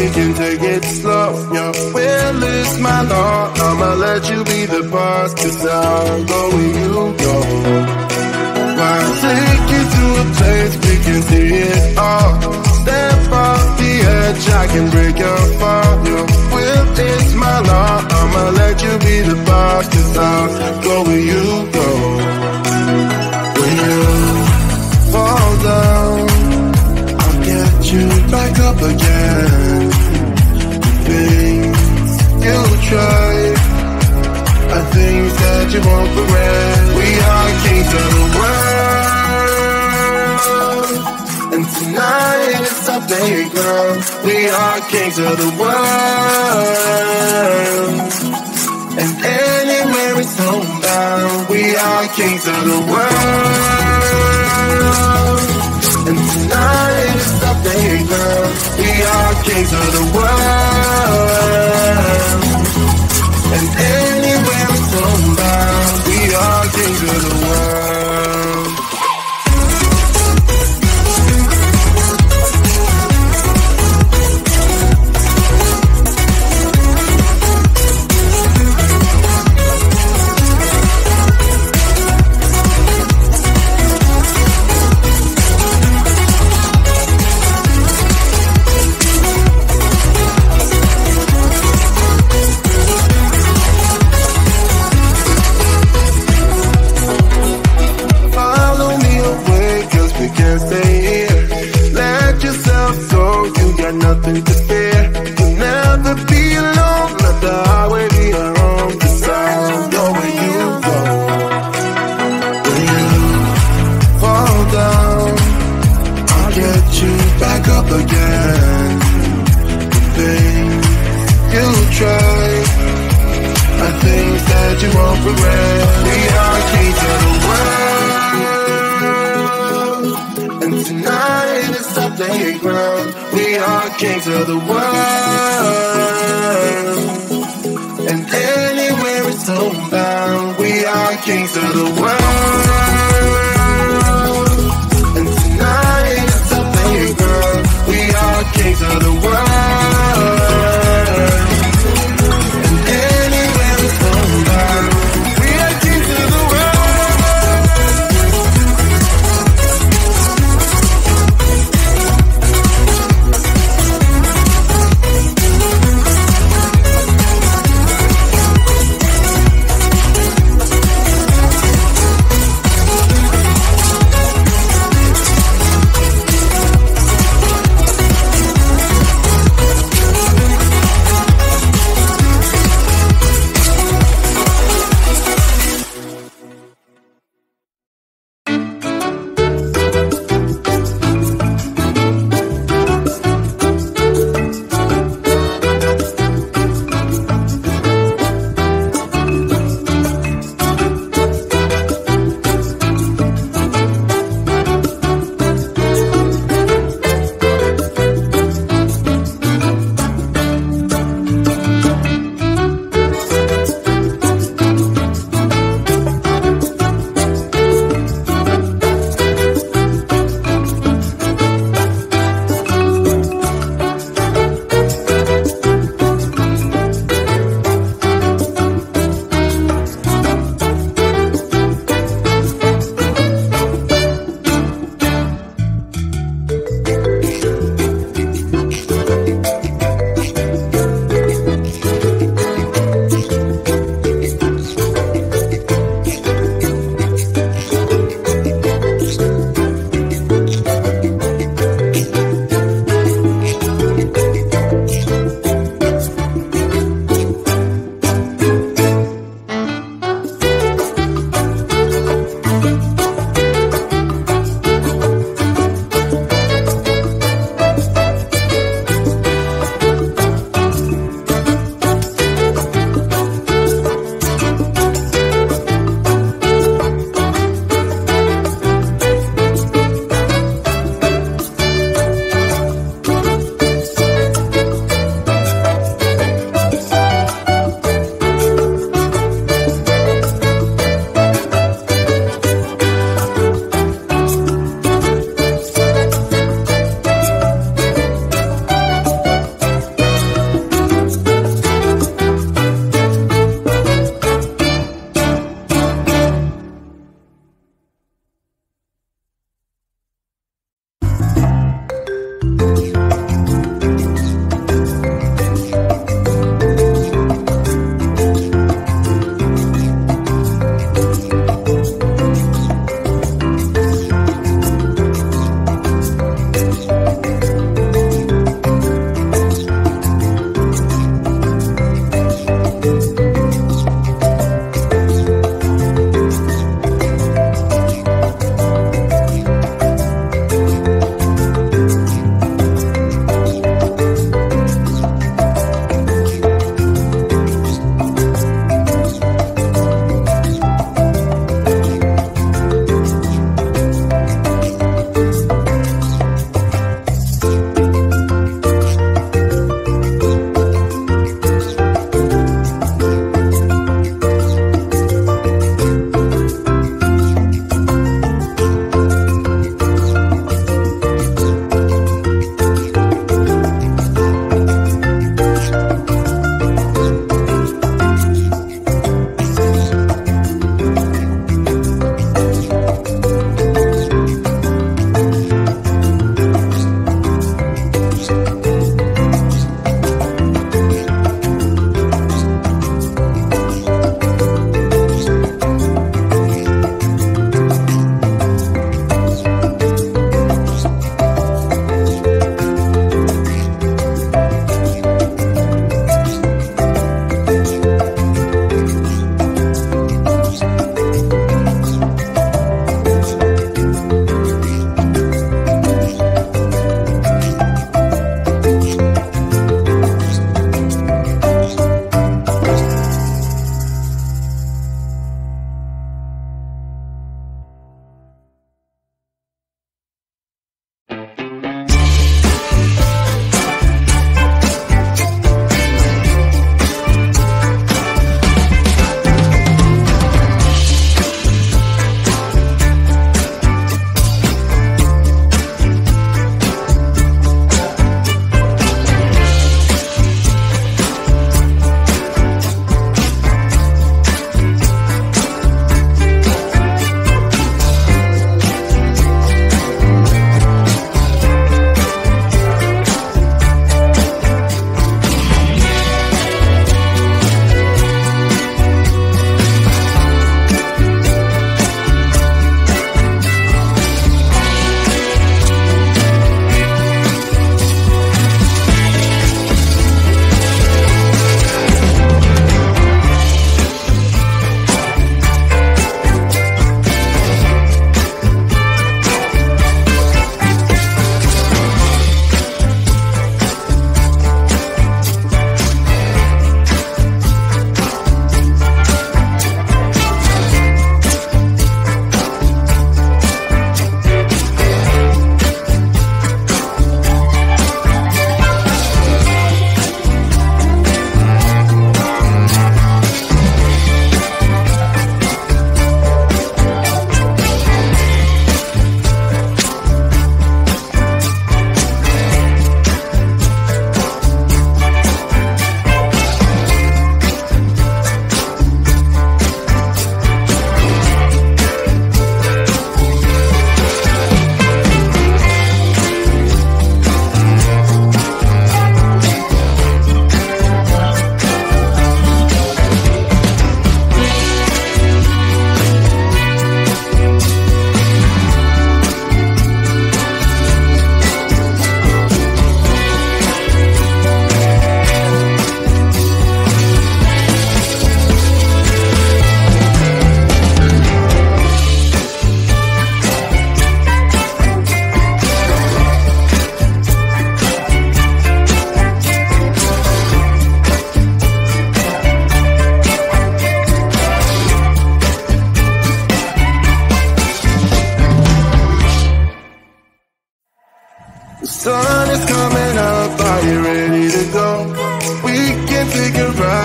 we can take it slow. Your will is my law. I'ma let you be the boss, 'cause I'll go where you go. I'll take you to a place we can see it all. Step off the edge, I can break your fall. Your will is my law. I'ma let you be the boss, 'cause I'll go where you go. When you fall down, I'll get you back up again. Things you try are things that you won't regret. We are kings of the world, and tonight is our playground. We are kings of the world, and anywhere it's homebound. We are kings of the world, and tonight is our playground. We are kings of the world, and anywhere it's homebound. We are kings of the world. Nothing to fear, you'll never be alone. Let the highway be our own, 'cause I'll go where you go. When you fall down, I'll get you back up again. The things you try are things that you won't regret. We are kings of the world, and tonight is our playground. We are kings of the world, and anywhere it's homebound. We are kings of the world, and tonight it's a playground. We are kings of the world, and anywhere it's homebound. We are kings of the world.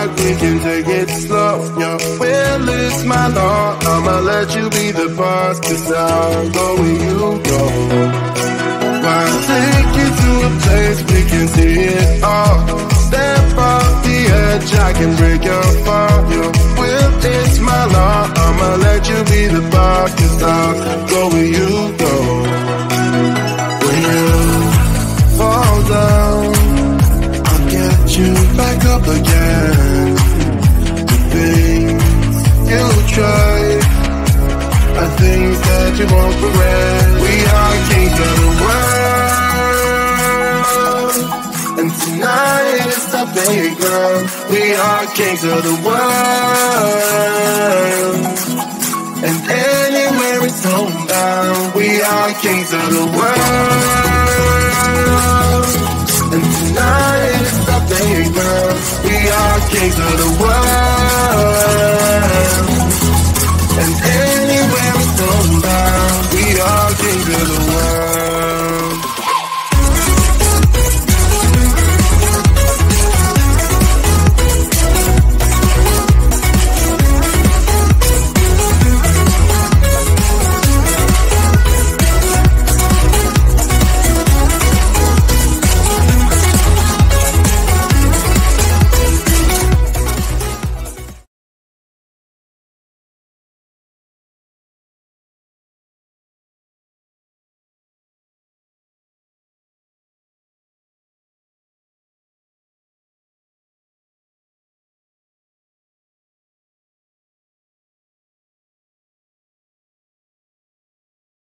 like we can take it slow. Your will is my law. I'ma let you be the boss, 'cause I'll go where you go. I'll take you to a place we can see it all. Step off the edge, I can break your fall. Your will is my law. I'ma let you be the boss, 'cause I'll go where you go. When you fall down, I'll get you back up again. The things you try are things that you won't regret. We are kings of the world, and tonight is the playground. We are kings of the world, and anywhere it's homebound. We are kings of the world, and tonight is the playground. We are kings of the world.